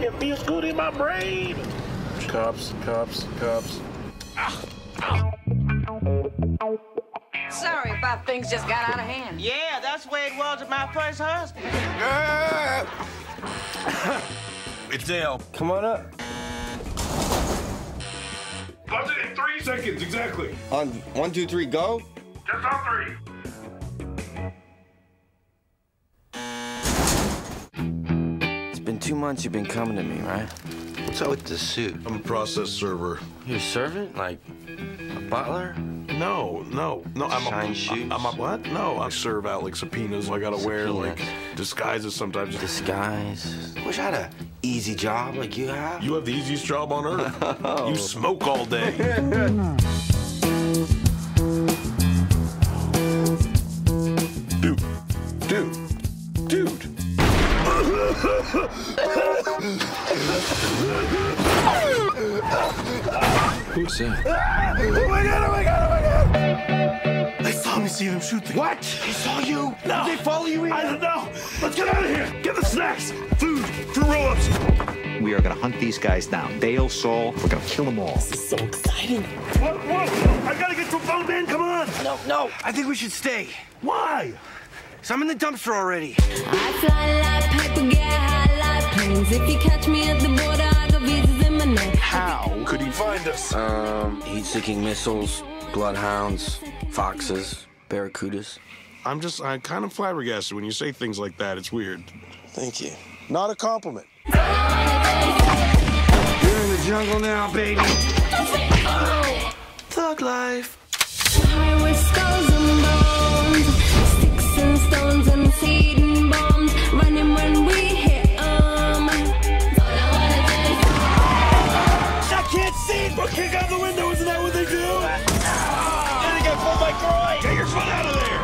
It feels good in my brain. Cops, cops, cops. Ah, ah. Sorry about things just got out of hand. Yeah, that's the way it was with my first husband. Yeah. It's Dale. Come on up. Budget in 3 seconds, exactly. On 1, 2, 3, go. Just on 3. It's been 2 months you've been coming to me, right? What's up with the suit? I'm a process server. You're a servant? Like a butler? No. I'm a what? No, I serve out like subpoenas. I gotta wear like disguises sometimes. Disguise? Wish I had a easy job like you have. You have the easiest job on earth. Oh. You smoke all day. Dude. Who's that? Oh my god! They saw me see them shooting. What? They saw you? No. Did they follow you in? I don't know. Let's get out of here. Get the snacks, food, for roll-ups. We are gonna hunt these guys down. Dale, Saul, we're gonna kill them all. This is so exciting. Whoa! I gotta get some phone, man. Come on. No. I think we should stay. Why? So I'm in the dumpster already. I fly like paper, get high like planes. If you catch me at the border, I go visit in my neck. How could he find us? Heat-seeking missiles, bloodhounds, foxes, barracudas. I'm kind of flabbergasted when you say things like that. It's weird. Thank you. Not a compliment. You're in the jungle now, baby. Oh. Thug life. Stones and seed and bombs running when we hit 'em. I can't see! We'll kick out the window, isn't that what they do? Gotta get pulled by Croy! Get your foot out of there!